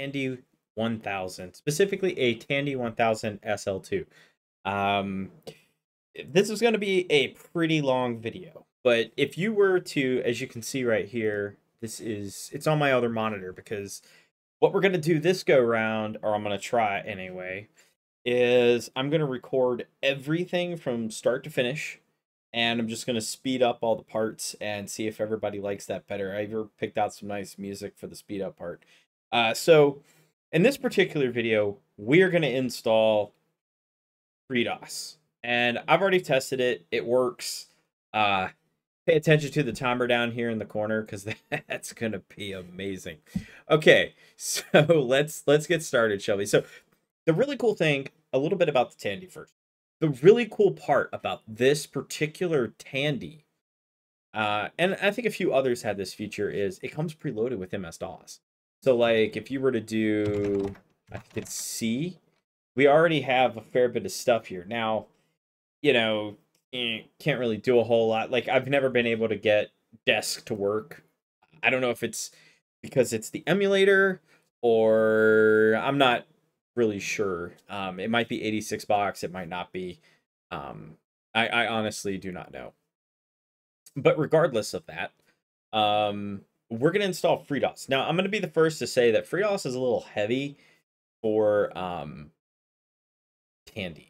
Tandy 1000, specifically a Tandy 1000 SL2. This is going to be a pretty long video, but if you were to, as you can see right here, it's on my other monitor, because what we're going to do this go round, or I'm going to try anyway, is I'm going to record everything from start to finish, and I'm just going to speed up all the parts and see if everybody likes that better. I even picked out some nice music for the speed up part. So in this particular video, we are going to install FreeDOS. And I've already tested it. It works. Pay attention to the timer down here in the corner, because that's going to be amazing. Okay, so let's get started, shall we? So the really cool thing, a little bit about the Tandy first. The really cool part about this particular Tandy, and I think a few others had this feature, is it comes preloaded with MS DOS. So like if you were to do, I think it's C, we already have a fair bit of stuff here. Now, you know, can't really do a whole lot. Like, I've never been able to get desk to work. I don't know if it's because it's the emulator, or I'm not really sure. It might be 86 box. It might not be. I honestly do not know. But regardless of that, we're going to install FreeDOS. Now, I'm going to be the first to say that FreeDOS is a little heavy for Tandy.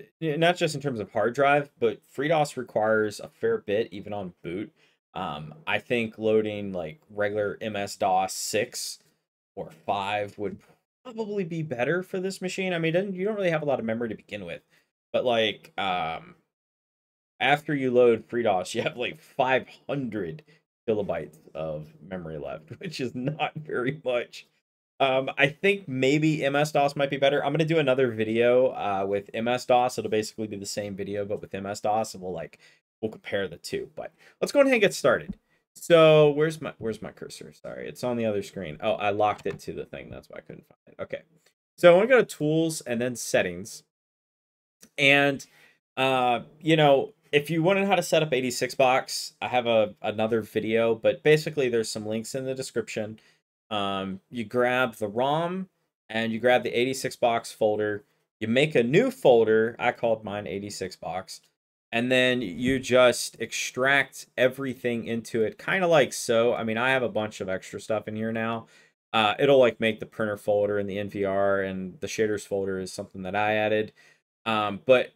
Not just in terms of hard drive, but FreeDOS requires a fair bit, even on boot. I think loading like regular MS DOS 6 or 5 would probably be better for this machine. I mean, you don't really have a lot of memory to begin with, but like after you load FreeDOS, you have like 500 kilobytes of memory left, which is not very much. I think maybe MS-DOS might be better. I'm going to do another video with MS-DOS. It'll basically be the same video, but with MS-DOS, and we'll compare the two. But let's go ahead and get started. So where's my cursor? Sorry, it's on the other screen. Oh, I locked it to the thing. That's why I couldn't find it. Okay. So I want to go to Tools and then Settings. And, you know, if you wanted how to set up 86 box, I have another video, but basically there's some links in the description. You grab the ROM and you grab the 86 box folder. You make a new folder. I called mine 86 box. And then you just extract everything into it, kind of like so. I mean, I have a bunch of extra stuff in here now. It'll like make the printer folder and the NVR, and the shaders folder is something that I added. But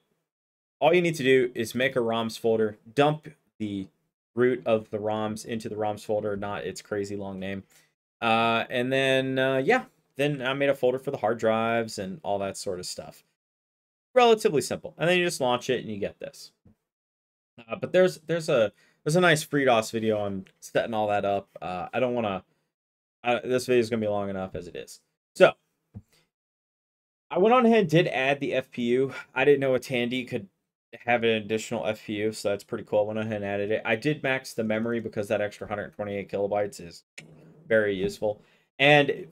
all you need to do is make a ROMs folder, dump the root of the ROMs into the ROMs folder, not its crazy long name. And then, yeah, then I made a folder for the hard drives and all that sort of stuff. Relatively simple. And then you just launch it and you get this. But there's a nice FreeDOS video on setting all that up. I don't want to, this video is going to be long enough as it is. So I went on ahead and did add the FPU. I didn't know a Tandy could have an additional FPU, so that's pretty cool. I went ahead and added it. I did max the memory because that extra 128 kilobytes is very useful. And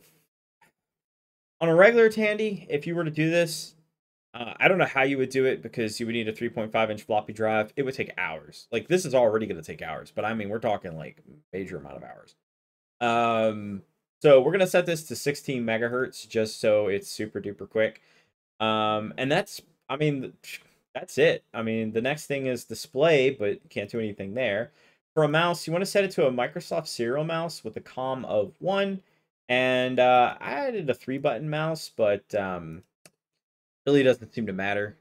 on a regular Tandy, if you were to do this, I don't know how you would do it, because you would need a 3.5 inch floppy drive. It would take hours. Like, this is already going to take hours, but I mean, we're talking like major amount of hours. So we're going to set this to 16 megahertz just so it's super duper quick. And that's it. I mean, the next thing is display, but can't do anything there. For a mouse, you want to set it to a Microsoft serial mouse with a COM of 1. And I added a 3-button mouse, but really doesn't seem to matter.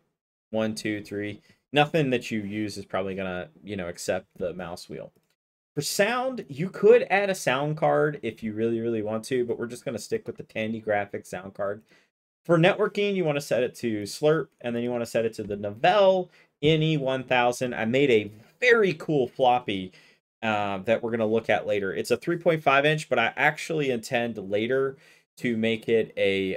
1, 2, 3. Nothing that you use is probably going to, you know, accept the mouse wheel. For sound, you could add a sound card if you really, really want to, but we're just going to stick with the Tandy graphics sound card. For networking, you want to set it to Slurp, and then you want to set it to the Novell NE1000. I made a very cool floppy that we're going to look at later. It's a 3.5 inch, but I actually intend later to make it a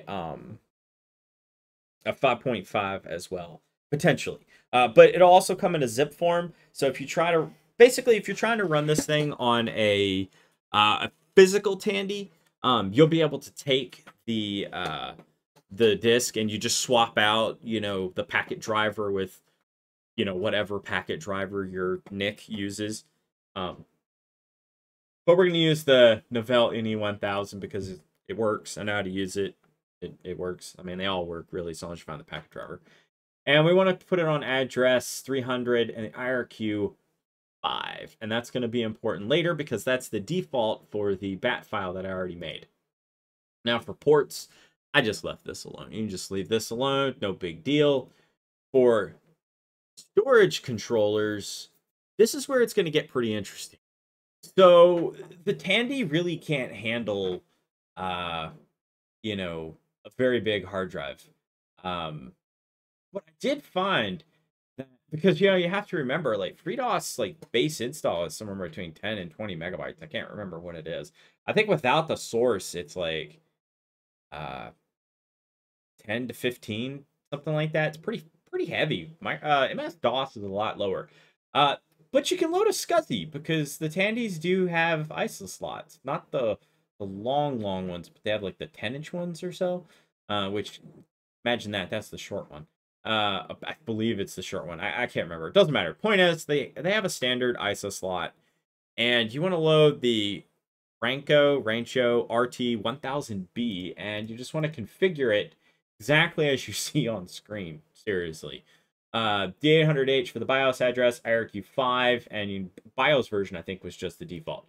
5.5 as well, potentially. But it'll also come in a zip form. So if you try to, basically, if you're trying to run this thing on a physical Tandy, you'll be able to take the disk and you just swap out, you know, the packet driver with, you know, whatever packet driver your NIC uses. But we're going to use the Novell NE1000 because it works. I know how to use it. It works. I mean, they all work really, as long as you find the packet driver. And we want to put it on address 300 and IRQ 5. And that's going to be important later because that's the default for the BAT file that I already made. Now for ports, I just left this alone. You can just leave this alone. No big deal. For storage controllers, this is where it's going to get pretty interesting. So the Tandy really can't handle, you know, a very big hard drive. What I did find, that, because, you know, you have to remember, like, FreeDOS, like, base install is somewhere between 10 and 20 megabytes. I can't remember what it is. I think without the source, it's like 10 to 15, something like that. It's pretty heavy. My MS DOS is a lot lower. But you can load a SCSI because the Tandys do have ISO slots. Not the long ones, but they have like the 10-inch ones or so. Which, imagine that. That's the short one. I believe it's the short one. I can't remember. It doesn't matter. Point is, they have a standard ISO slot. And you want to load the Rancho rt 1000b. And you just want to configure it exactly as you see on screen. Seriously. D800H for the BIOS address, IRQ5, and BIOS version, I think, was just the default.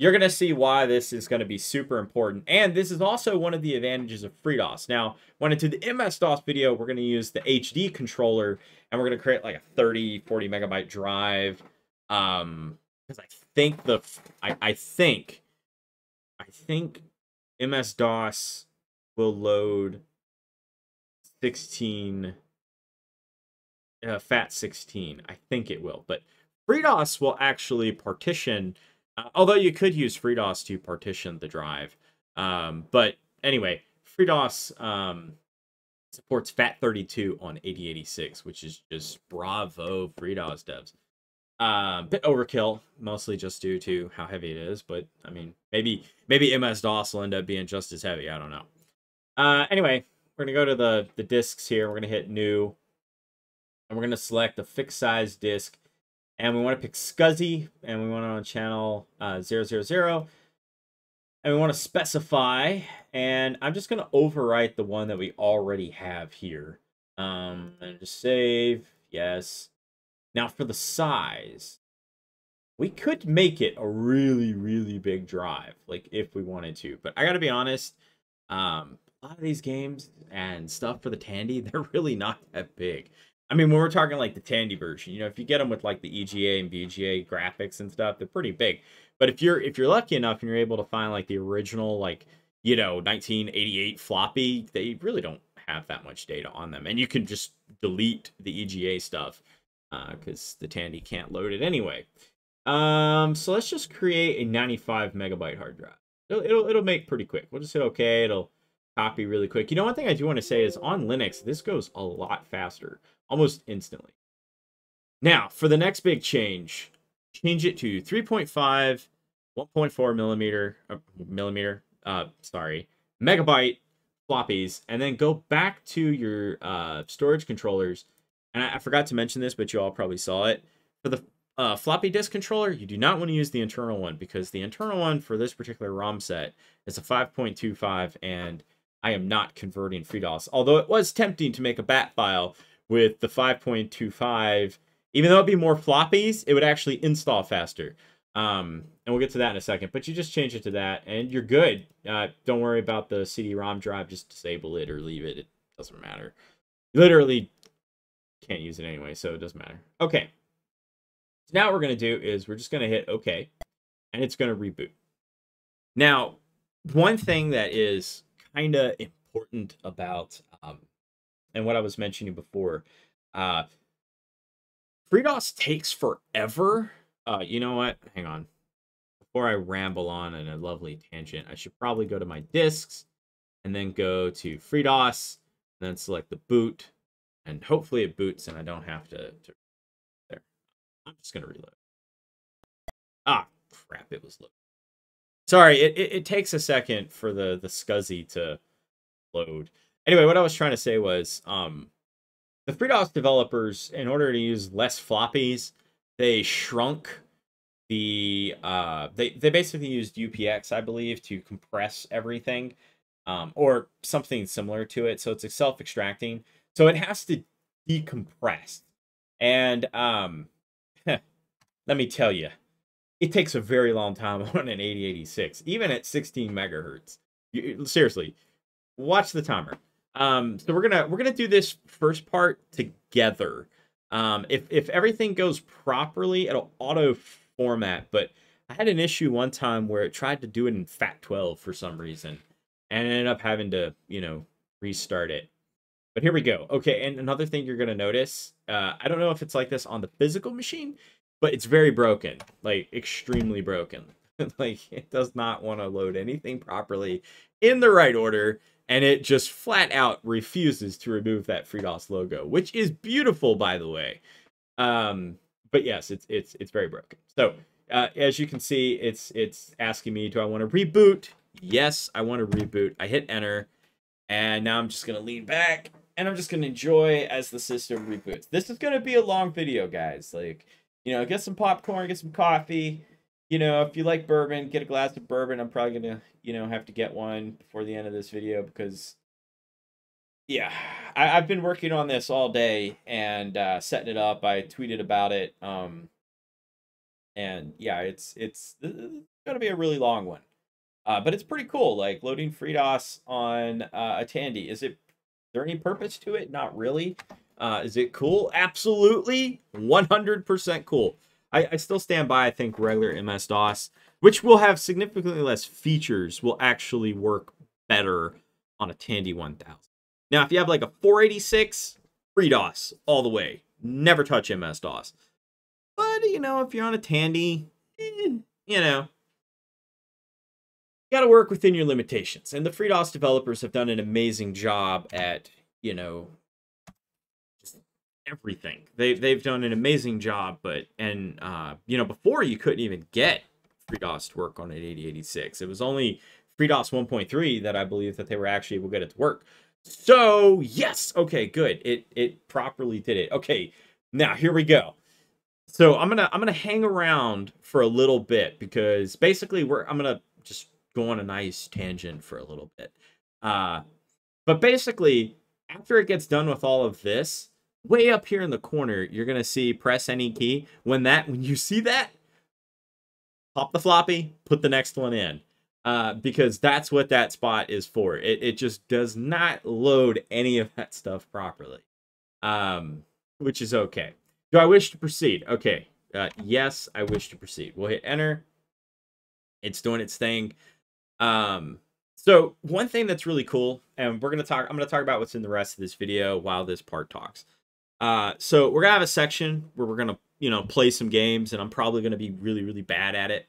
You're going to see why this is going to be super important. And this is also one of the advantages of FreeDOS. Now, when I do the MS-DOS video, we're going to use the HD controller, and we're going to create like a 30, 40 megabyte drive. Because I think MS-DOS will load 16... FAT 16, I think it will, but FreeDOS will actually partition, although you could use FreeDOS to partition the drive, but anyway, FreeDOS supports FAT 32 on 8086, which is just bravo FreeDOS devs. Bit overkill, mostly just due to how heavy it is, but I mean, maybe MS-DOS will end up being just as heavy, I don't know. Anyway, we're going to go to the disks here, we're going to hit new. And we're going to select a fixed size disk. And we want to pick SCSI. And we want it on channel 000. And we want to specify. And I'm just going to overwrite the one that we already have here. And just save. Yes. Now for the size. We could make it a really, really big drive. Like if we wanted to. But I got to be honest. A lot of these games and stuff for the Tandy, they're really not that big. I mean, when we're talking like the Tandy version, you know, if you get them with like the EGA and VGA graphics and stuff, they're pretty big. But if you're lucky enough and you're able to find like the original, like, you know, 1988 floppy, they really don't have that much data on them. And you can just delete the EGA stuff because the Tandy can't load it anyway. So let's just create a 95 megabyte hard drive. It'll make pretty quick. We'll just hit OK. It'll copy really quick. You know, one thing I do want to say is on Linux, this goes a lot faster. Almost instantly. Now, for the next big change, change it to 3.5, 1.4 megabyte floppies, and then go back to your storage controllers. And I forgot to mention this, but you all probably saw it. For the floppy disk controller, you do not want to use the internal one because the internal one for this particular ROM set is a 5.25, and I am not converting FreeDOS, although it was tempting to make a BAT file with the 5.25, even though it'd be more floppies, it would actually install faster. And we'll get to that in a second, but you just change it to that and you're good. Don't worry about the CD-ROM drive, just disable it or leave it. It doesn't matter. You literally can't use it anyway, so it doesn't matter. Okay, so now what we're gonna do is we're just gonna hit okay, and it's gonna reboot. Now, one thing that is kinda important about, and what I was mentioning before, FreeDOS takes forever. You know what? Hang on. Before I ramble on in a lovely tangent, I should probably go to my disks and then go to FreeDOS and then select the boot. And hopefully it boots and I don't have to there. I'm just going to reload. Ah, crap. It was loaded. Sorry. It takes a second for the SCSI to load. Anyway, what I was trying to say was the FreeDOS developers, in order to use less floppies, they shrunk the they basically used UPX, I believe, to compress everything, or something similar to it. So it's self-extracting. So it has to decompress, and let me tell you, it takes a very long time on an 8086, even at 16 megahertz. Seriously, watch the timer. So we're gonna do this first part together. If everything goes properly, it'll auto format. But I had an issue one time where it tried to do it in FAT12 for some reason, and I ended up having to, you know, restart it. But here we go. Okay, and another thing you're gonna notice, I don't know if it's like this on the physical machine, but it's very broken, like extremely broken. Like it does not want to load anything properly in the right order, and it just flat out refuses to remove that FreeDOS logo, which is beautiful, by the way. But yes, it's very broken. So as you can see, it's asking me, do I want to reboot? Yes, I want to reboot. I hit enter, and now I'm just gonna lean back and I'm just gonna enjoy as the system reboots. This is gonna be a long video, guys. Like, you know, get some popcorn, get some coffee. You know, if you like bourbon, get a glass of bourbon. I'm probably going to, you know, have to get one before the end of this video because, yeah, I've been working on this all day and setting it up. I tweeted about it. And, yeah, it's going to be a really long one. But it's pretty cool, like, loading FreeDOS on a Tandy. Is there any purpose to it? Not really. Is it cool? Absolutely. 100% cool. I still stand by, I think, regular MS DOS, which will have significantly less features, will actually work better on a Tandy 1000. Now, if you have like a 486, FreeDOS all the way. Never touch MS DOS. But, you know, if you're on a Tandy, you know, you got to work within your limitations. And the FreeDOS developers have done an amazing job at, you know, everything. They've done an amazing job, but you know, before you couldn't even get FreeDOS to work on an 8086. It was only FreeDOS 1.3 that I believe that they were actually able to get it to work. So yes, okay, good. It properly did it. Okay, now here we go. So I'm gonna hang around for a little bit because basically I'm gonna just go on a nice tangent for a little bit. But basically after it gets done with all of this, way up here in the corner, you're going to see press any key. When you see that, pop the floppy, put the next one in, because that's what that spot is for. It just does not load any of that stuff properly, which is okay. Do I wish to proceed? Okay. Yes, I wish to proceed. We'll hit enter. It's doing its thing. So one thing that's really cool, and I'm going to talk about what's in the rest of this video while this part talks. So we're gonna have a section where we're gonna, you know, play some games, and I'm probably gonna be really, really bad at it,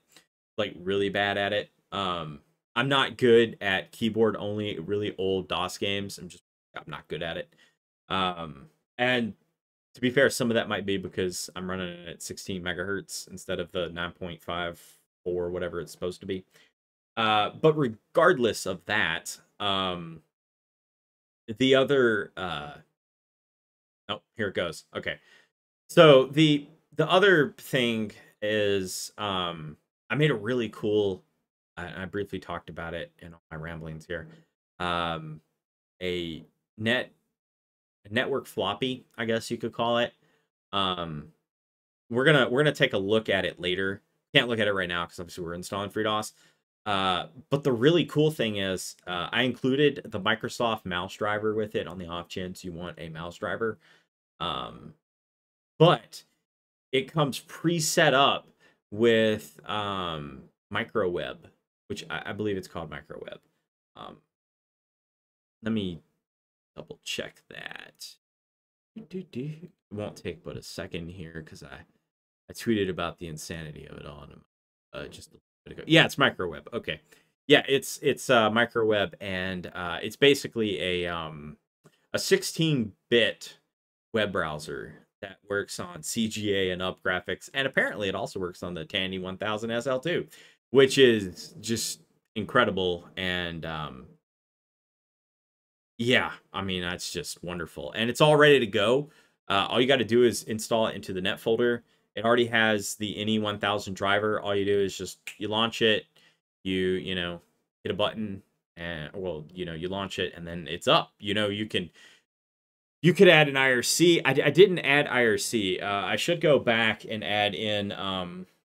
like really bad at it. I'm not good at keyboard only, really old DOS games. I'm not good at it. And to be fair, some of that might be because I'm running it at 16 megahertz instead of the 9.5 or whatever it's supposed to be. But regardless of that, the other oh, here it goes. Okay. So the other thing is, I made a really cool, I briefly talked about it in all my ramblings here, a network floppy, I guess you could call it. We're gonna take a look at it later. Can't look at it right now because obviously we're installing FreeDOS. But the really cool thing is, I included the Microsoft mouse driver with it on the off chance you want a mouse driver. But it comes pre-set up with Microweb, which I believe it's called Microweb. Let me double check that. It won't take but a second here because I tweeted about the insanity of it all in just a bit ago. Yeah, it's Microweb. Okay, yeah, it's Microweb, and it's basically a 16-bit web browser that works on CGA and up graphics, and apparently it also works on the Tandy 1000 SL2, which is just incredible. And yeah, I mean, that's just wonderful, and it's all ready to go. All you got to do is install it into the net folder, It already has the NE1000 driver. All you do is just, you launch it, you know, hit a button, and, well, you know, you launch it, and then it's up. You know, you can, you could add an IRC. I didn't add IRC. I should go back and add in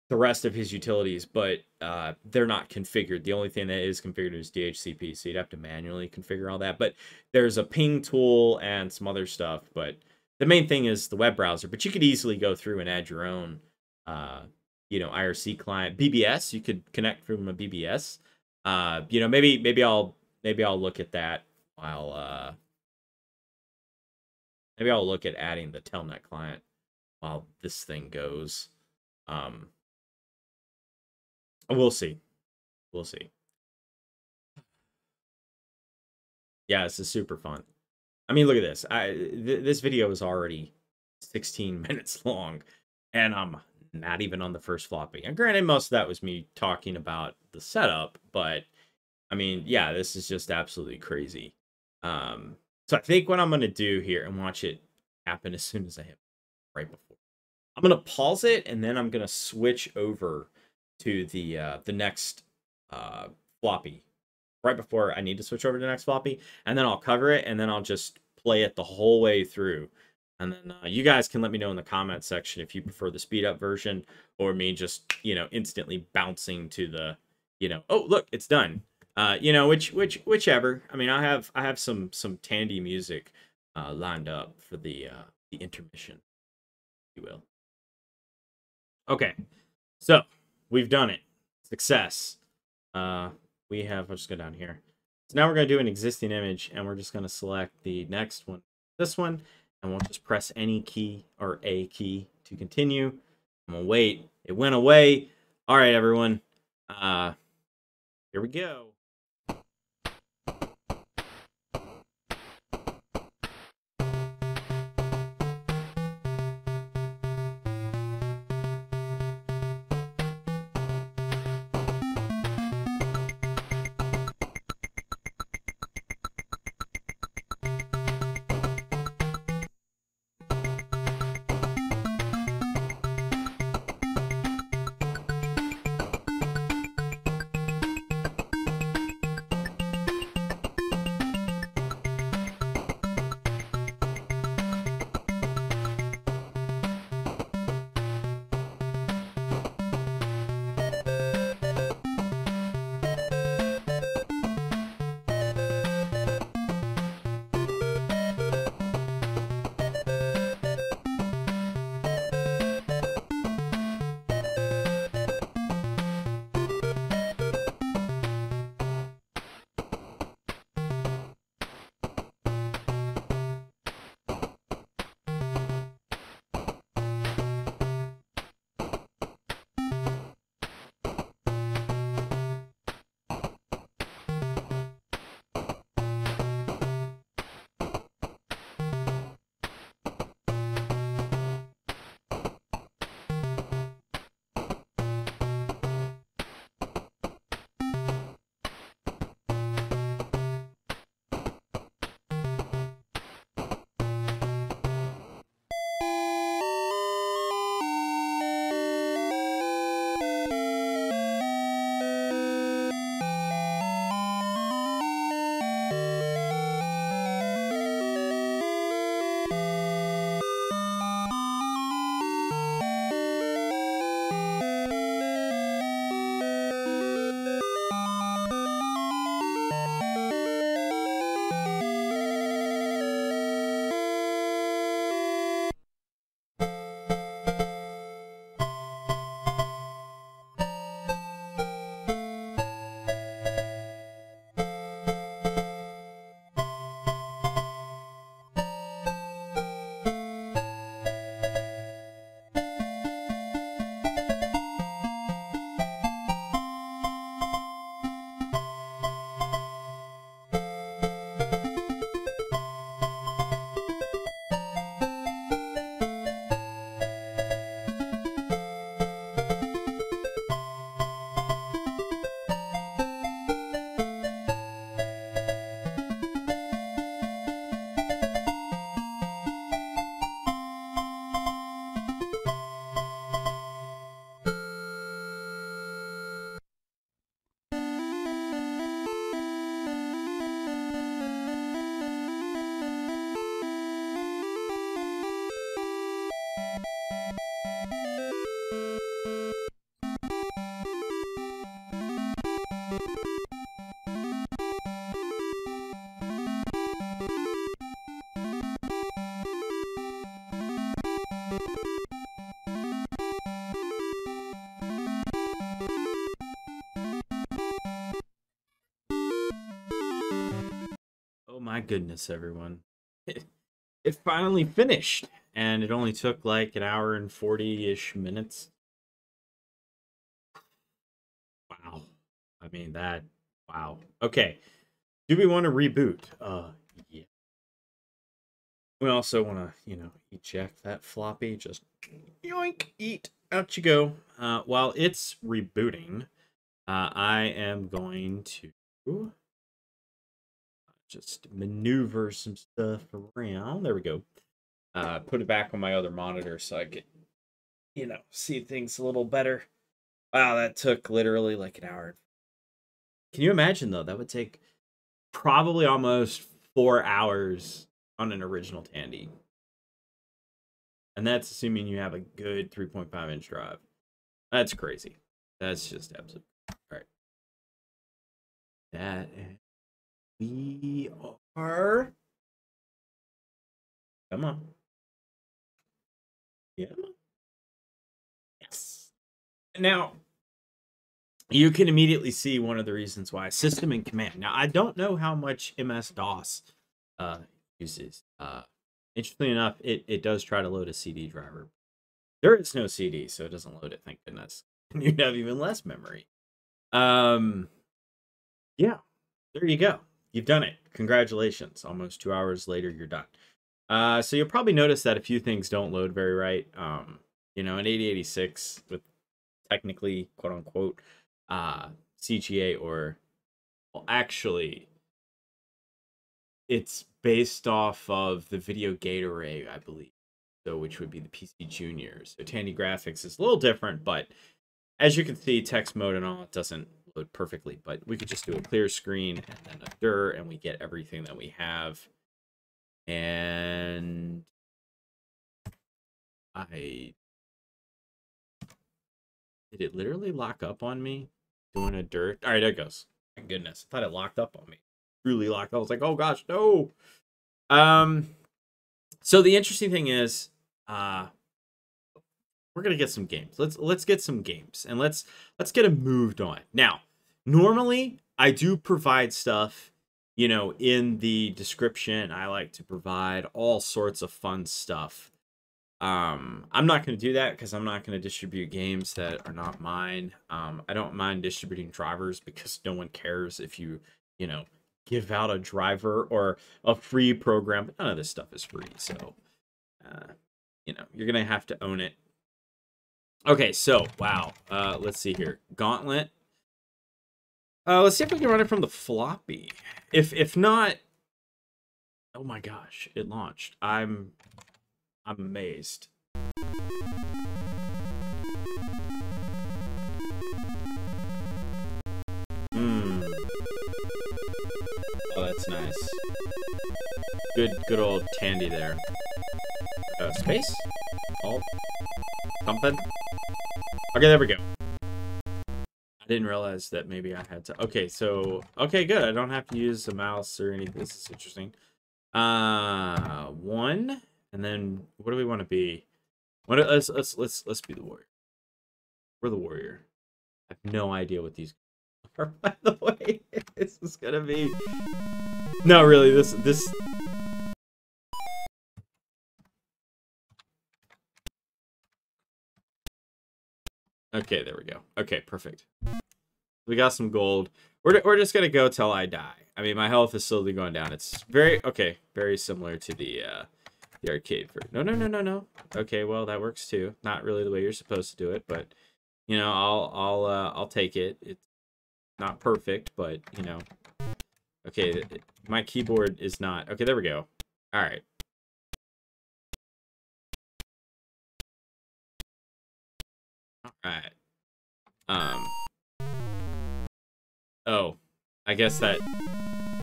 the rest of his utilities, but they're not configured. The only thing that is configured is DHCP, so you'd have to manually configure all that. But there's a ping tool and some other stuff, but the main thing is the web browser. But you could easily go through and add your own, you know, IRC client. BBS, you could connect from a BBS. You know, maybe I'll look at that while... Maybe I'll look at adding the Telnet client while this thing goes. We'll see. We'll see. Yeah, this is super fun. I mean, look at this. This video is already 16 minutes long, and I'm not even on the first floppy. And granted, most of that was me talking about the setup, but, I mean, yeah, this is just absolutely crazy. So I think what I'm going to do here, and watch it happen as soon as I hit right before, I'm going to pause it, and then I'm going to switch over to the next floppy. Right before I need to switch over to the next floppy, and then I'll cover it, and then I'll just play it the whole way through. And then you guys can let me know in the comment section if you prefer the speed up version or me just, you know, instantly bouncing to the, you know, oh, look, it's done. You know, whichever. I mean, I have some Tandy music lined up for the intermission, if you will. Okay, so we've done it. Success. We have. I'll just go down here. So now we're gonna do an existing image, and we're just gonna select the next one, this one, and we'll just press any key or A key to continue. I'm gonna wait. It went away. All right, everyone. Here we go. My goodness, everyone. It finally finished, and it only took like an hour and 40-ish minutes. Wow. I mean, that, wow. Okay. Do we want to reboot? Yeah. We also want to, you know, eject that floppy. Just yoink, eat, out you go. While it's rebooting, I am going to just maneuver some stuff around. There we go. Put it back on my other monitor so I could, you know, see things a little better. Wow, that took literally like an hour. Can you imagine, though? That would take probably almost 4 hours on an original Tandy. And that's assuming you have a good 3.5-inch drive. That's crazy. That's just absolute. All right. That is... We are. Come on. Yeah. Yes. Now, you can immediately see one of the reasons why system and command. Now, I don't know how much MS DOS uses. Interestingly enough, it does try to load a CD driver. There is no CD, so it doesn't load it. Thank goodness. And you'd have even less memory. Yeah. There you go. You've done it. Congratulations. Almost 2 hours later, you're done. So you'll probably notice that a few things don't load very right. You know, an 8086 with technically, quote unquote, CGA or, well, actually, it's based off of the video gate array, I believe, so which would be the PC Junior. So Tandy graphics is a little different, but as you can see, text mode and all, it doesn't load perfectly, but we could just do a clear screen and then a dir, and we get everything that we have. And I did it literally lock up on me doing a dir. All right, there it goes. My goodness, I thought it locked up on me. Truly locked. I was like, oh gosh, no. So the interesting thing is, we're gonna get some games. Let's get some games, and let's get them moved on. Now, normally I do provide stuff, you know, in the description. I like to provide all sorts of fun stuff. I'm not gonna do that because I'm not gonna distribute games that are not mine. I don't mind distributing drivers because no one cares if you know, give out a driver or a free program. But none of this stuff is free, so you know, you're gonna have to own it. Okay, so, wow. Let's see here. Gauntlet. Let's see if we can run it from the floppy. If not... Oh my gosh, it launched. I'm amazed. Mmm. Oh, that's nice. Good old Tandy there. Space? Alt? Something? Okay, there we go. I didn't realize that maybe I had to... Okay, so... Okay, good. I don't have to use the mouse or anything. This is interesting. One. And then, what do we want to be? Let's be the warrior. We're the warrior. I have no idea what these are, by the way. This is gonna be... No, really, this... Okay, there we go. Okay, perfect. We got some gold. We're just gonna go till I die. I mean, my health is slowly going down. It's very okay, very similar to the arcade version. No. Okay, well that works too. Not really the way you're supposed to do it, but you know, I'll take it. It's not perfect, but you know, okay. My keyboard is not okay. There we go. All right. Alright. Oh. I guess that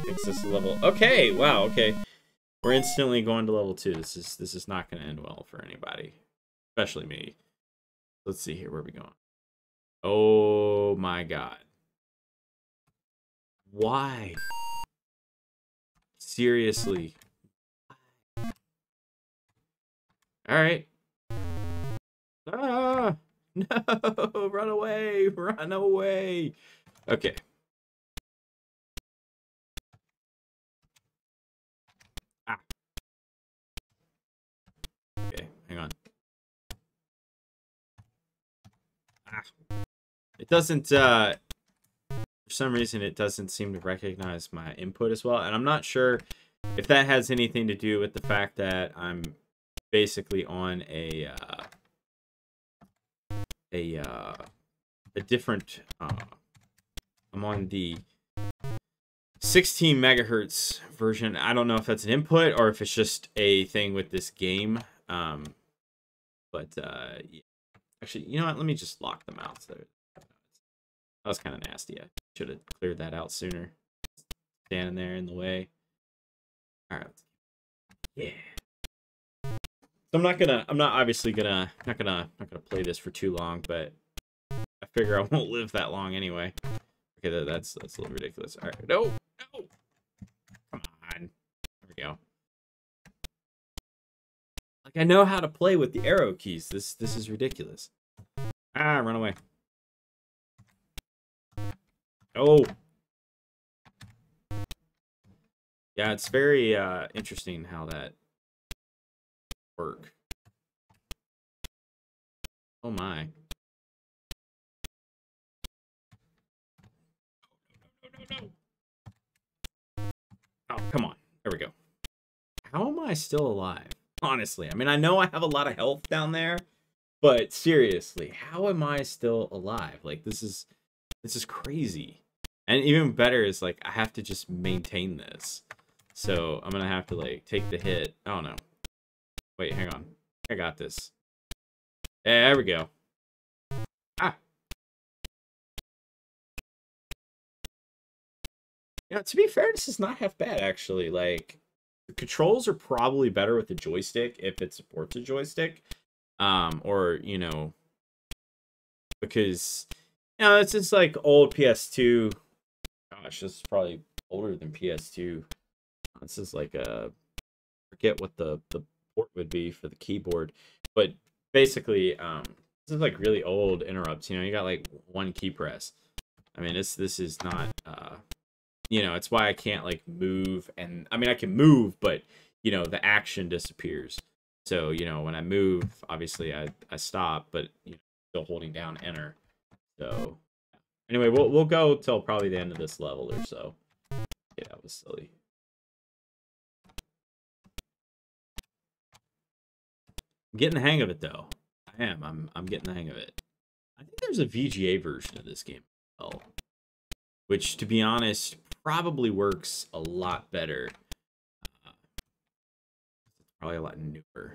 makes us a level. Okay, wow, okay. We're instantly going to level 2. This is not gonna end well for anybody. Especially me. Let's see here, where are we going? Oh my god. Why? Seriously. Alright. Ah! No, run away, run away. Okay. asshole. It doesn't, for some reason, it doesn't seem to recognize my input as well. And I'm not sure if that has anything to do with the fact that I'm basically on a different, I'm on the 16 megahertz version. I don't know if that's an input or if it's just a thing with this game. Yeah. Actually, you know what? Let me just lock them out. So that was kind of nasty. I should have cleared that out sooner. Standing there in the way. All right. Yeah. So I'm not gonna play this for too long, but I figure I won't live that long anyway. Okay, that's a little ridiculous. All right, no, no, come on. There we go. Like I know how to play with the arrow keys. This is ridiculous. Ah, run away. Oh. Yeah, it's very interesting how that work. Oh my. No. Oh, come on. There we go. How am I still alive? Honestly, I mean, I know I have a lot of health down there, but seriously, how am I still alive? Like, this is crazy. And even better is, like, I have to just maintain this. So I'm going to have to, like, take the hit. Oh, no. Wait, hang on. I got this. There we go. Ah. You know, to be fair, this is not half bad, actually. Like, the controls are probably better with the joystick if it supports a joystick. Or, you know, because, you know, it's just like old PS2. Gosh, this is probably older than PS2. This is like a, I forget what the port would be for the keyboard. But basically, this is like really old interrupts. You know, you got like one key press. I mean, this is not... you know, it's why I can't like move, and I mean I can move, but you know the action disappears. So you know when I move, obviously I stop, but you know, still holding down enter. So anyway, we'll go till probably the end of this level or so. Yeah, that was silly. I'm getting the hang of it though. I am. I'm getting the hang of it. I think there's a VGA version of this game as well, which to be honest. Probably works a lot better. Probably a lot newer.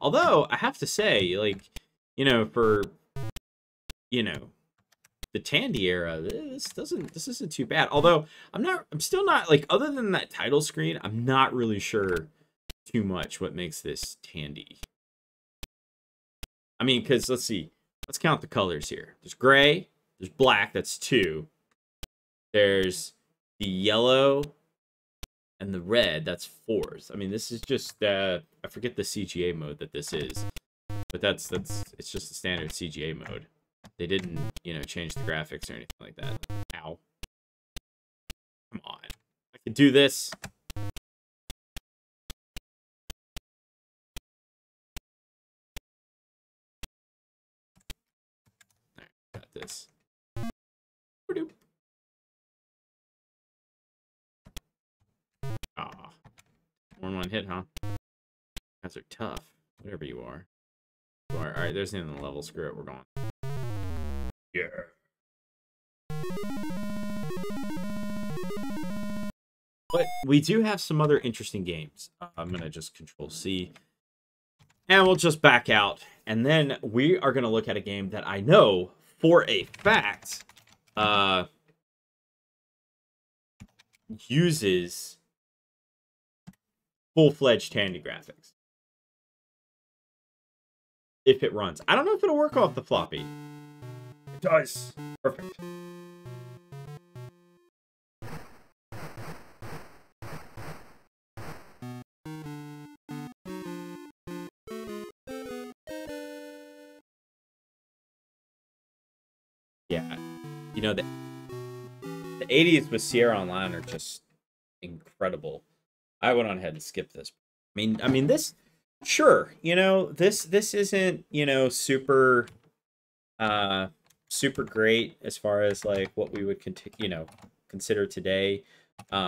Although I have to say, like, you know, for you know the Tandy era, this isn't too bad. Although I'm still not like, other than that title screen, I'm not really sure too much what makes this Tandy. I mean, because let's see, let's count the colors here. There's gray, there's black, that's two. There's the yellow and the red, that's fours. I mean, this is just I forget the CGA mode that this is, but that's it's just the standard CGA mode. They didn't, you know, change the graphics or anything like that. Ow! Come on, I can do this. All right, got this. Ba-doop. Ah, more than one hit, huh? Guys are tough. Whatever you are. All right, there's the end of the level. Screw it, we're gone. Yeah. But we do have some other interesting games. I'm gonna just Control C, and we'll just back out, and then we are gonna look at a game that I know for a fact uses full-fledged Tandy graphics. If it runs. I don't know if it'll work off the floppy. It does. Perfect. Yeah. You know, the 80s with Sierra Online are just incredible. I went on ahead and skipped this. I mean this, sure, you know, this isn't, you know, super super great as far as like what we would consider today. But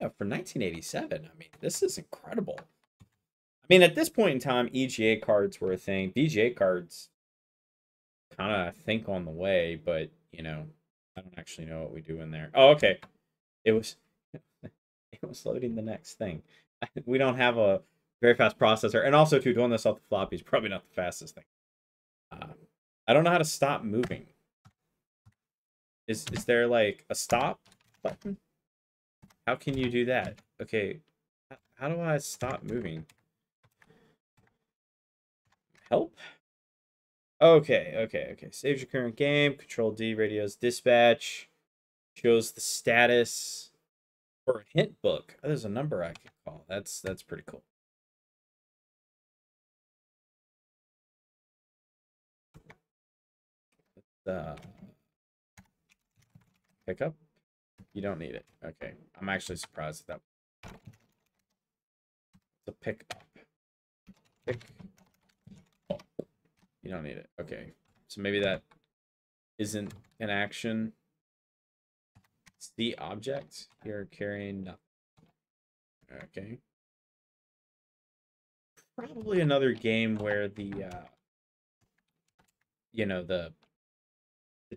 yeah, for 1987, I mean, this is incredible. I mean, at this point in time, EGA cards were a thing. VGA cards kind of think on the way, but you know, I don't actually know what we do in there. Oh, okay. It was loading the next thing. We don't have a very fast processor, and also too, doing this off the floppy is probably not the fastest thing. I don't know how to stop moving. Is there like a stop button? How can you do that? Okay, how do I stop moving? Help? Okay. Saves your current game. Control D radios dispatch. Shows the status. Or a hint book. Oh, there's a number I can call. That's pretty cool. Pick up. You don't need it. Okay, I'm actually surprised at that. The pick up. Pick. Oh, you don't need it. Okay, so maybe that isn't an action. It's the object you're carrying. Nothing. Okay. Probably another game where the you know, the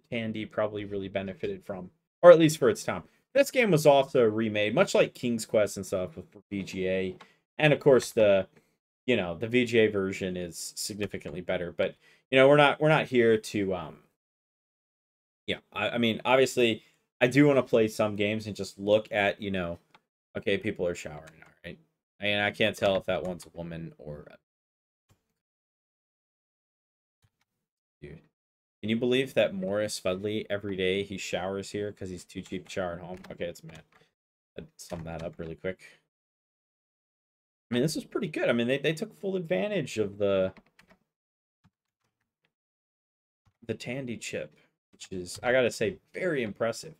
Tandy probably really benefited from, or at least for its time. This game was also remade, much like King's Quest and stuff, with VGA, and of course the, you know, the VGA version is significantly better. But you know, we're not here to yeah. I mean, obviously, I do want to play some games and just look at, you know, okay, people are showering, all right. And I can't tell if that one's a woman or a dude. Can you believe that Morris Fudley, every day he showers here because he's too cheap to shower at home? Okay, it's a man. Let's sum that up really quick. I mean, this was pretty good. I mean, they took full advantage of the Tandy chip, which is, I gotta say, very impressive.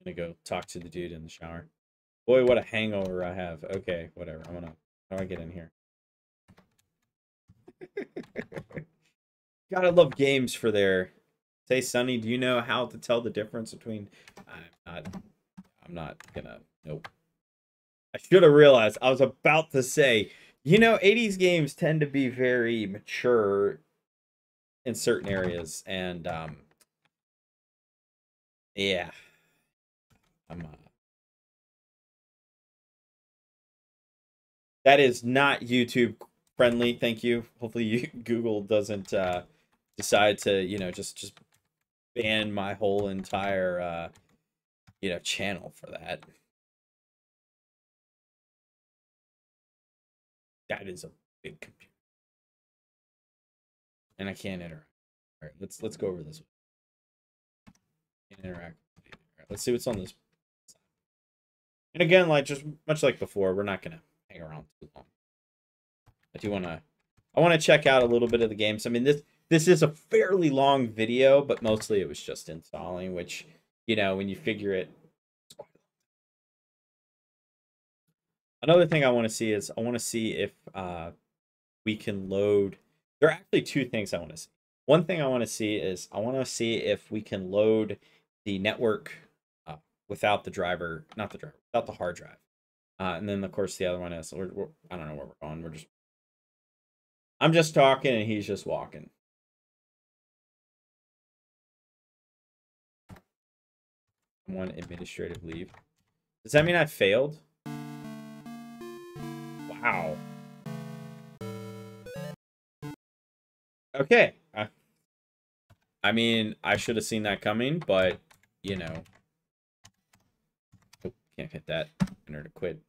I'm gonna go talk to the dude in the shower. Boy, what a hangover I have. Okay, whatever. I'm gonna, how do I get in here? Gotta love games for their. Say, Sonny, do you know how to tell the difference between? I'm not gonna. Nope. I should have realized. I was about to say, you know, 80s games tend to be very mature in certain areas, and yeah. That is not YouTube friendly. Thank you. Hopefully Google doesn't decide to, you know, just ban my whole entire you know, channel for that. That is a big computer, and I can't interact. All right, let's go over this one. Can't interact. All right, let's see what's on this. And again, like just much like before, we're not gonna hang around too long. I want to check out a little bit of the games. I mean, this is a fairly long video, but mostly it was just installing, which, you know, when you figure it. Another thing I want to see is I want to see if we can load. There are actually two things I want to see. One thing I want to see is I want to see if we can load the network without the driver, not the driver, without the hard drive. And then, of course, the other one is, I don't know where we're going. I'm just talking and he's just walking. I'm on administrative leave. Does that mean I failed? Wow. Okay. I mean, I should have seen that coming, but, you know. Oh, can't hit that. Enter to quit.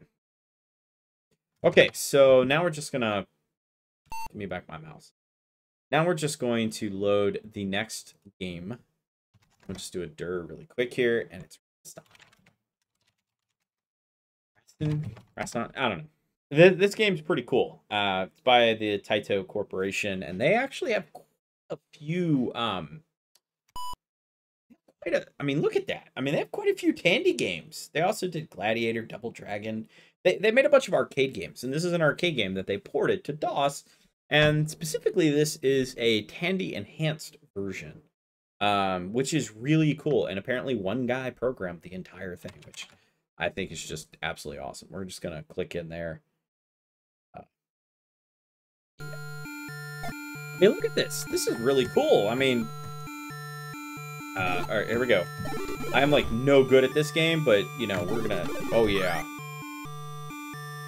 Okay, so now we're just going to... Give me back my mouse. Now we're just going to load the next game. We'll just do a dir really quick here, and it's Rastan. Rastan. I don't know. This game's pretty cool. It's by the Taito Corporation, and they actually have a few. I mean, look at that. I mean, they have quite a few Tandy games. They also did Gladiator, Double Dragon. They made a bunch of arcade games, and this is an arcade game that they ported to DOS. And specifically, this is a Tandy enhanced version, which is really cool. And apparently one guy programmed the entire thing, which I think is just absolutely awesome. We're just going to click in there. Hey, look at this. This is really cool. I mean, all right, here we go. I'm like no good at this game, but you know, we're gonna, oh yeah.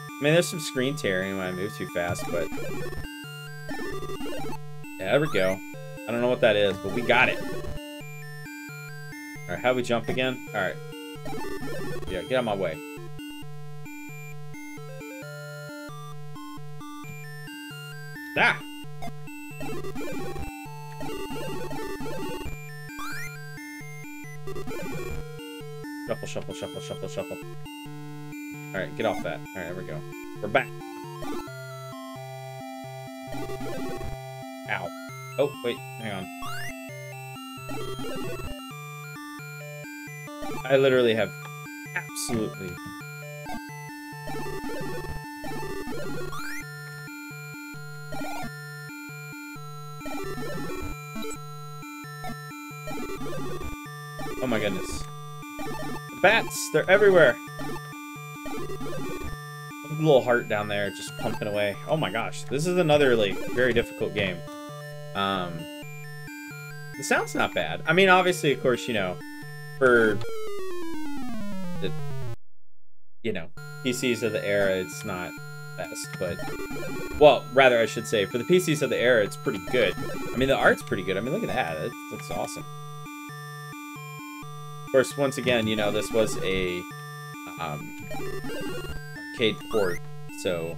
I mean, there's some screen tearing when I move too fast, but yeah, there we go. I don't know what that is, but we got it. All right, how do we jump again? All right. Yeah, get out of my way. Ah! Shuffle, shuffle, shuffle, shuffle, shuffle. Alright, get off that. Alright, there we go. We're back. Ow. Oh, wait, hang on. I literally have absolutely... Oh my goodness. The bats, they're everywhere. A little heart down there just pumping away. Oh my gosh, this is another like very difficult game. The sound's not bad. I mean, obviously, of course, you know, for the, you know, PCs of the era, it's not best, but, well, rather I should say, for the PCs of the era, it's pretty good. I mean, the art's pretty good. I mean, look at that. That's awesome. Of course, once again, you know, this was a arcade port, so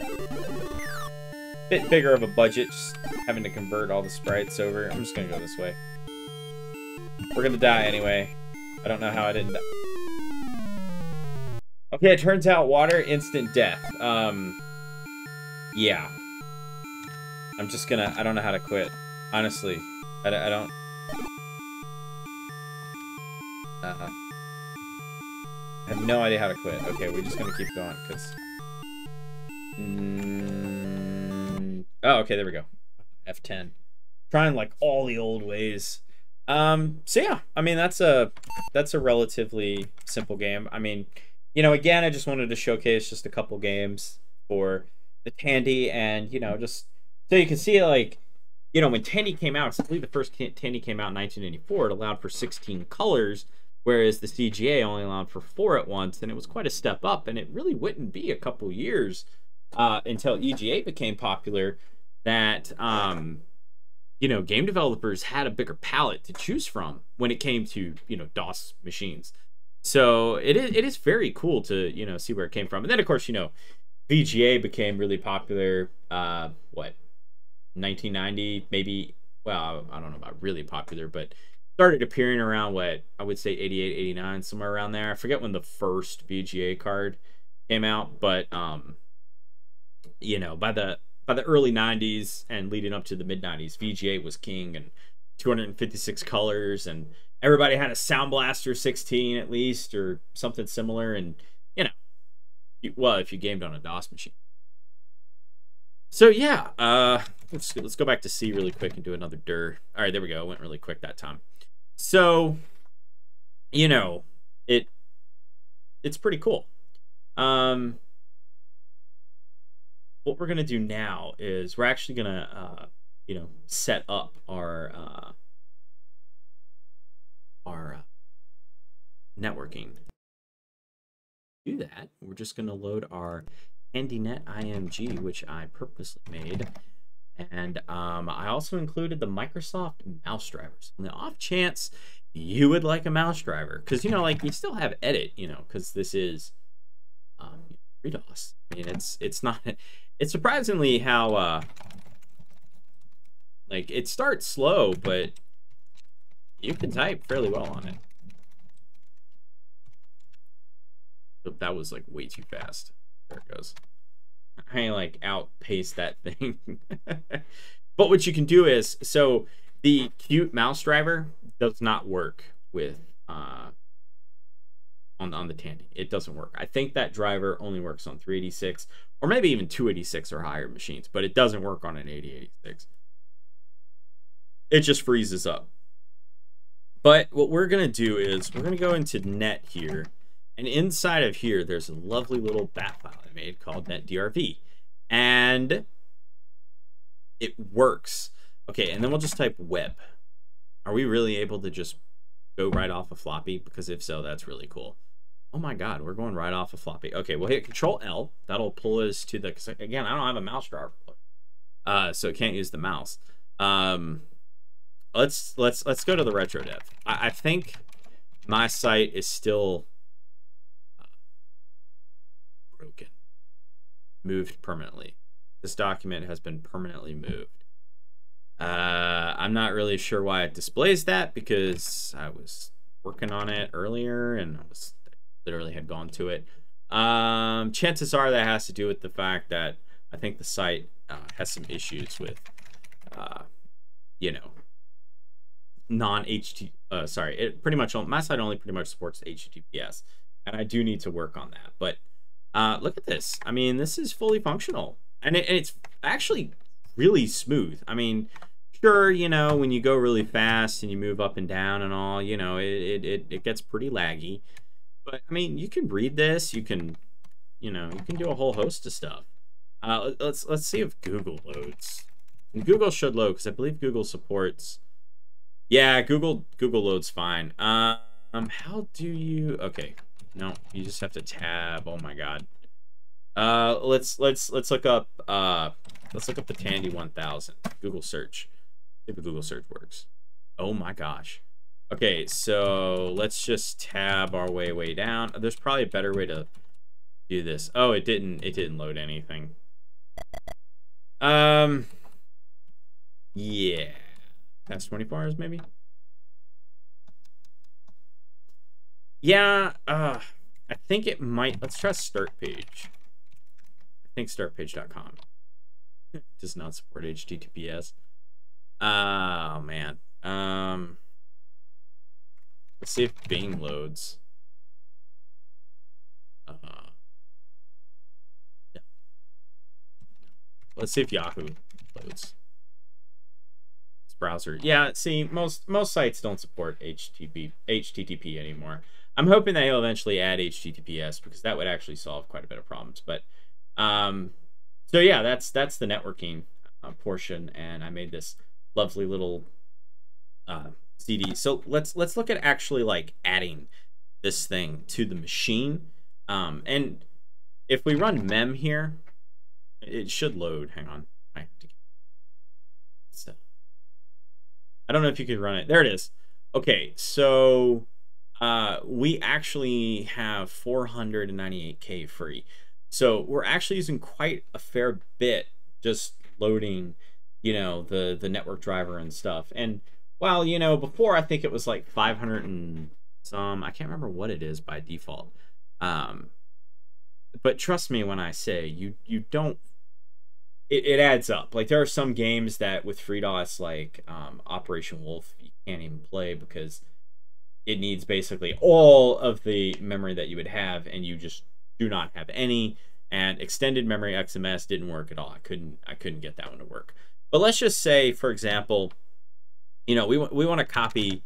a bit bigger of a budget, just having to convert all the sprites over. I'm just gonna go this way. We're gonna die anyway. I don't know how I didn't die. Okay, it turns out water, instant death. Yeah. I'm just gonna, I don't know how to quit. Honestly, I don't... I have no idea how to quit. Okay, we're just gonna keep going, because... Oh, okay, there we go. F10. Trying, like, all the old ways. So, yeah. I mean, that's a relatively simple game. I mean, you know, again, I just wanted to showcase just a couple games for the Tandy, and, you know, just... So you can see, like... You know, when Tandy came out, I believe the first Tandy came out in 1984, it allowed for 16 colors, whereas the CGA only allowed for 4 at once, and it was quite a step up, and it really wouldn't be a couple years until EGA became popular that, you know, game developers had a bigger palette to choose from when it came to, you know, DOS machines. So it is very cool to, you know, see where it came from. And then, of course, you know, VGA became really popular, what? 1990, maybe, well, I don't know about really popular, but started appearing around what I would say 88, 89, somewhere around there. I forget when the first VGA card came out, but you know, by the early 90s and leading up to the mid 90s, VGA was king, and 256 colors, and everybody had a Sound Blaster 16 at least or something similar, and you know, well, if you gamed on a DOS machine. So yeah, let's go back to C really quick and do another dir. All right, there we go. It went really quick that time. So, you know, it's pretty cool. What we're gonna do now is we're actually gonna you know, set up our networking. To do that, we're just gonna load our TandyNet IMG, which I purposely made, and I also included the Microsoft mouse drivers. On the off chance you would like a mouse driver, because you know, like you still have edit, you know, because this is FreeDOS. I mean, it's not. It's surprisingly how like it starts slow, but you can type fairly well on it. That was like way too fast. There it goes. I like outpace that thing. But what you can do is, so the cute mouse driver does not work with on the Tandy. It doesn't work. I think that driver only works on 386 or maybe even 286 or higher machines, but it doesn't work on an 8086. It just freezes up. But what we're going to do is we're going to go into net here, and inside of here there's a lovely little bat file I made called netdrv, and it works. Okay, and then we'll just type web. Are we really able to just go right off of floppy? Because if so, that's really cool. Oh my god, we're going right off of floppy. Okay, we'll hit Control L. That'll pull us to the, 'cause again, I don't have a mouse driver, so it can't use the mouse. Let's go to the RetroDev. I think my site is still broken, moved permanently. This document has been permanently moved. I'm not really sure why it displays that, because I was working on it earlier and I literally had gone to it. Chances are that has to do with the fact that I think the site has some issues with, you know, non-HTTP, it pretty much, my site only pretty much supports HTTPS, and I do need to work on that. But look at this. I mean, this is fully functional, and it's actually really smooth. I mean, sure, you know, when you go really fast and you move up and down and all, you know, it gets pretty laggy. But I mean, you can read this, you can, you know, you can do a whole host of stuff. Let's see if Google loads. And Google should load, because I believe Google supports. Yeah, Google loads fine. How do you? Okay, no, you just have to tab. Oh my god. Let's look up. Let's look up the Tandy 1000. Google search. If the Google search works. Oh my gosh. Okay, so let's just tab our way down. There's probably a better way to do this. Oh, it didn't load anything. Yeah. Past 24 hours maybe. Yeah, I think it might. Let's try start page. I think startpage.com. Does not support HTTPS. Oh man. Let's see if Bing loads. Yeah. Let's see if Yahoo loads. It's browser. Yeah. See, most sites don't support HTTP anymore. I'm hoping that he'll eventually add HTTPS, because that would actually solve quite a bit of problems. But so yeah, that's the networking portion, and I made this lovely little CD. So let's look at actually like adding this thing to the machine. And if we run mem here, it should load. Hang on, I have to get so. I don't know if you could run it. There it is. Okay, so we actually have 498K free. So we're actually using quite a fair bit just loading, you know, the network driver and stuff. And while, you know, before I think it was like 500 and some, I can't remember what it is by default. But trust me when I say you don't, it adds up. Like there are some games that with FreeDOS, like Operation Wolf, you can't even play because it needs basically all of the memory that you would have, and you just do not have any, and extended memory XMS didn't work at all. I couldn't get that one to work. But let's just say, for example, you know, we want to copy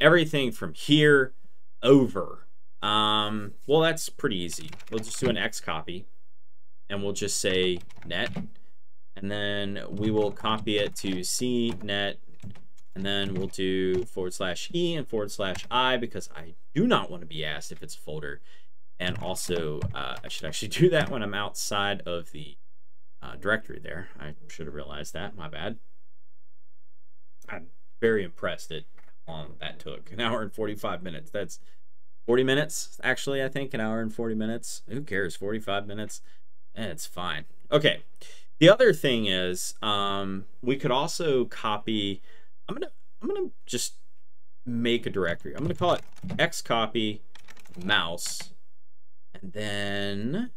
everything from here over. Well, that's pretty easy. We'll just do an X copy, and we'll just say net, and then we will copy it to cnet, and then we'll do /E and /I, because I do not want to be asked if it's a folder. And also, I should actually do that when I'm outside of the directory there. I should have realized that. My bad. I'm very impressed at how long that took. An hour and 45 minutes. That's 40 minutes, actually, I think. An hour and 40 minutes. Who cares? 45 minutes. And it's fine. Okay. The other thing is, we could also copy. I'm gonna just make a directory. I'm going to call it xcopy mouse. And then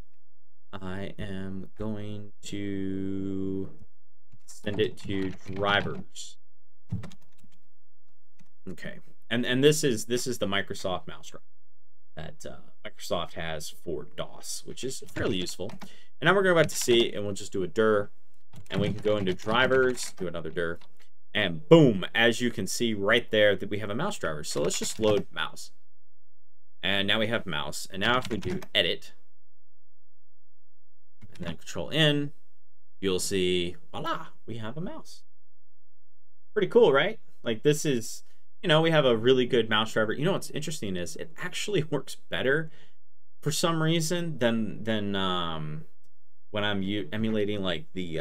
I am going to send it to drivers. Okay, and this is the Microsoft mouse driver. that Microsoft has for DOS, which is fairly useful. And now we're about to see, and we'll just do a dir, and we can go into drivers, do another dir, and boom, as you can see right there that we have a mouse driver. So let's just load mouse. And now we have mouse. And now if we do edit, and then control N, you'll see, voila, we have a mouse. Pretty cool, right? Like this is, you know, we have a really good mouse driver. You know what's interesting is it actually works better for some reason than when I'm emulating like the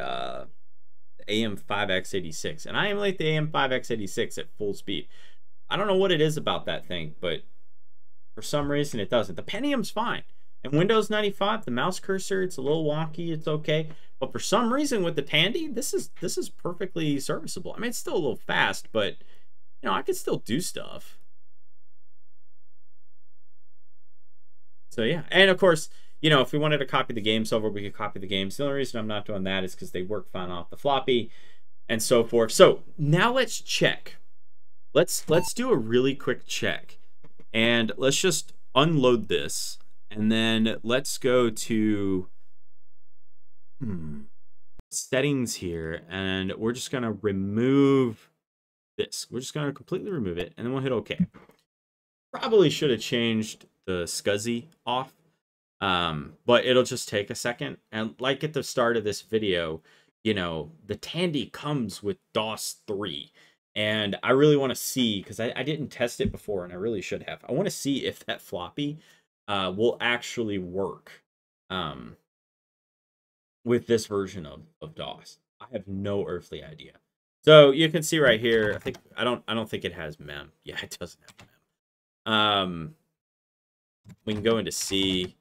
AM 5X86. And I emulate the AM 5X86 at full speed. I don't know what it is about that thing, but for some reason it doesn't. The Pentium's fine. And Windows 95, the mouse cursor, it's a little wonky, it's okay. But for some reason with the Tandy, this is perfectly serviceable. I mean, it's still a little fast, but you know, I could still do stuff. So yeah, and of course, you know, if we wanted to copy the games over, we could copy the games. The only reason I'm not doing that is because they work fine off the floppy and so forth. So now let's check. Let's do a really quick check. And let's just unload this. And then let's go to settings here, and we're just gonna remove this. We're just gonna completely remove it, and then we'll hit OK. Probably should have changed the SCSI off, but it'll just take a second. And like at the start of this video, you know, the Tandy comes with DOS 3. And I really want to see, because I didn't test it before, and I really should have. I want to see if that floppy will actually work with this version of DOS. I have no earthly idea. So you can see right here, I don't think it has mem. Yeah, it doesn't have mem. We can go into C,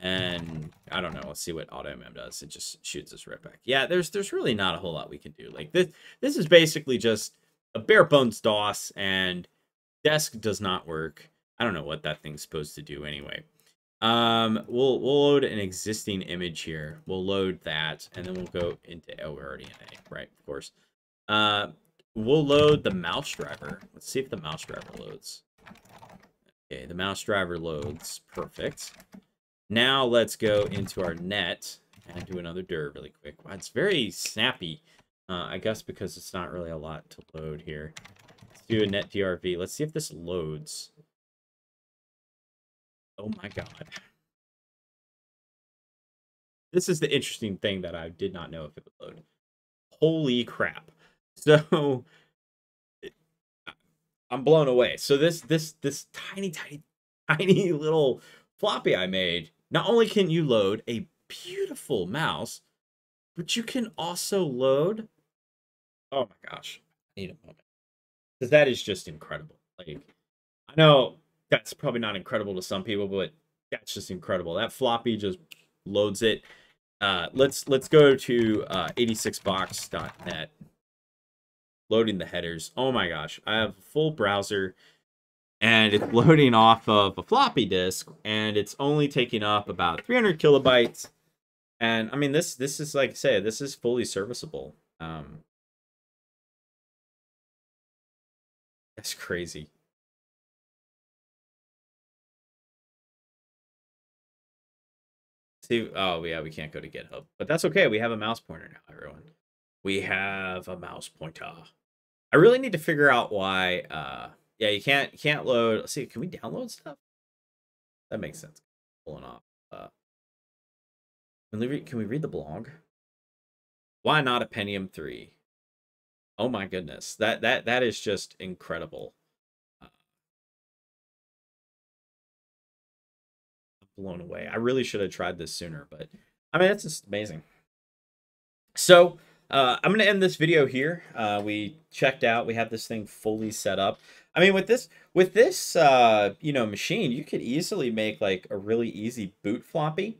and I don't know, let's see what auto mem does. It just shoots us right back. Yeah, there's really not a whole lot we can do. Like this is basically just a bare bones DOS, and desk does not work. I don't know what that thing's supposed to do anyway. We'll load an existing image here. We'll load that, and then we'll go into, oh, we're already in A, right? Of course. We'll load the mouse driver. Let's see if the mouse driver loads. Okay, the mouse driver loads. Perfect. Now let's go into our net and do another dir really quick. Wow, it's very snappy. I guess because it's not really a lot to load here. Let's do a net drv. Let's see if this loads. Oh my god. This is the interesting thing that I did not know if it would load. Holy crap. So I'm blown away. So this tiny little floppy I made, not only can you load a beautiful mouse, but you can also load, oh my gosh, I need a moment. Because that is just incredible. Like, I know that's probably not incredible to some people, but that's just incredible. That floppy just loads it. Let's go to 86box.net. Loading the headers. Oh my gosh, I have a full browser, and it's loading off of a floppy disk, and it's only taking up about 300 kilobytes. And I mean, this is, like I say, this is fully serviceable. That's crazy. See, oh yeah, we can't go to GitHub, but that's okay. We have a mouse pointer now, everyone. We have a mouse pointer. I really need to figure out why. Yeah, you can't load. Let's see, can we download stuff? That makes sense. Pulling off. Can we read the blog? Why not a Pentium 3? Oh my goodness, that is just incredible. Blown away. I really should have tried this sooner, but I mean, it's just amazing. So I'm gonna end this video here. We checked out, we have this thing fully set up. I mean, with this you know, machine, you could easily make like a really easy boot floppy,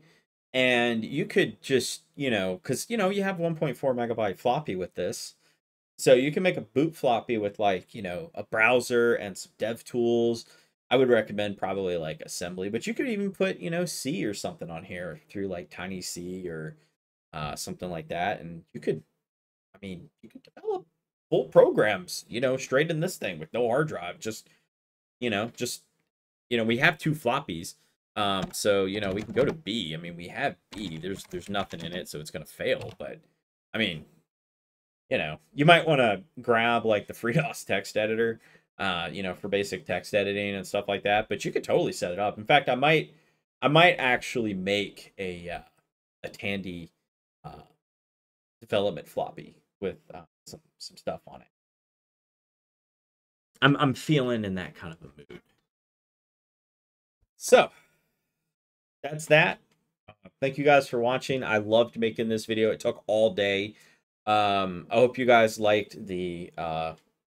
and you could just, you know, because you know you have 1.4 megabyte floppy with this, so you can make a boot floppy with, like, you know, a browser and some dev tools. I would recommend probably like assembly, but you could even put, you know, C or something on here through like Tiny C or something like that. And you could, I mean, you could develop full programs, you know, straight in this thing with no hard drive, just, you know, just you know, we have two floppies. So, you know, we can go to B. I mean, we have B. There's nothing in it, so it's going to fail. But, I mean, you know, you might want to grab, like, the FreeDOS text editor, you know, for basic text editing and stuff like that. But you could totally set it up. In fact, I might actually make a Tandy development floppy with some stuff on it. I'm feeling in that kind of a mood. So, that's that. Thank you guys for watching. I loved making this video. It took all day. I hope you guys liked the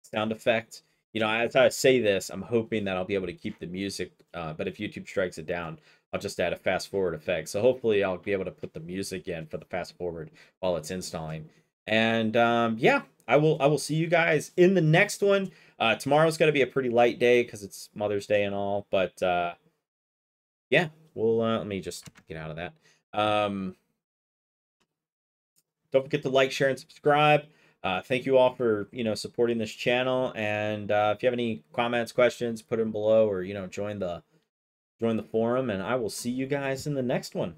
sound effect. You know, as I say this, I'm hoping that I'll be able to keep the music, but if YouTube strikes it down, I'll just add a fast forward effect. So hopefully I'll be able to put the music in for the fast forward while it's installing. And yeah, I will see you guys in the next one. Tomorrow's going to be a pretty light day because it's Mother's Day and all, but yeah, we'll let me just get out of that. Don't forget to like, share, and subscribe. Thank you all for, you know, supporting this channel. And if you have any comments, questions, put them below, or, you know, join the forum, and I will see you guys in the next one.